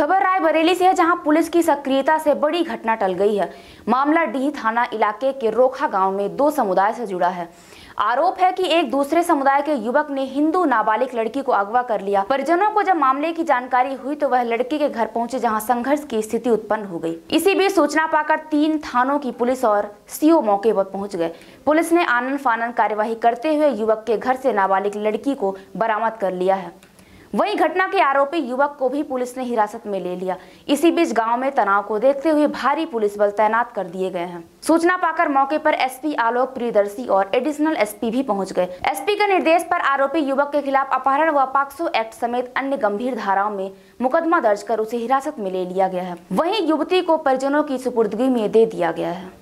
खबर रायबरेली से है जहां पुलिस की सक्रियता से बड़ी घटना टल गई है। मामला डीह थाना इलाके के रोखा गांव में दो समुदाय से जुड़ा है। आरोप है कि एक दूसरे समुदाय के युवक ने हिंदू नाबालिग लड़की को अगवा कर लिया। परिजनों को जब मामले की जानकारी हुई तो वह लड़की के घर पहुंचे, जहां संघर्ष की स्थिति उत्पन्न हो गई। इसी बीच सूचना पाकर 3 थानों की पुलिस और सीओ मौके पर पहुंच गए। पुलिस ने आनन फानन कार्यवाही करते हुए युवक के घर से नाबालिग लड़की को बरामद कर लिया है। वहीं घटना के आरोपी युवक को भी पुलिस ने हिरासत में ले लिया। इसी बीच गांव में तनाव को देखते हुए भारी पुलिस बल तैनात कर दिए गए हैं। सूचना पाकर मौके पर एसपी आलोक प्रियदर्शी और एडिशनल एसपी भी पहुंच गए। एसपी के निर्देश पर आरोपी युवक के खिलाफ अपहरण व पॉक्सो एक्ट समेत अन्य गंभीर धाराओं में मुकदमा दर्ज कर उसे हिरासत में ले लिया गया है। वहीं युवती को परिजनों की सुपुर्दगी में दे दिया गया है।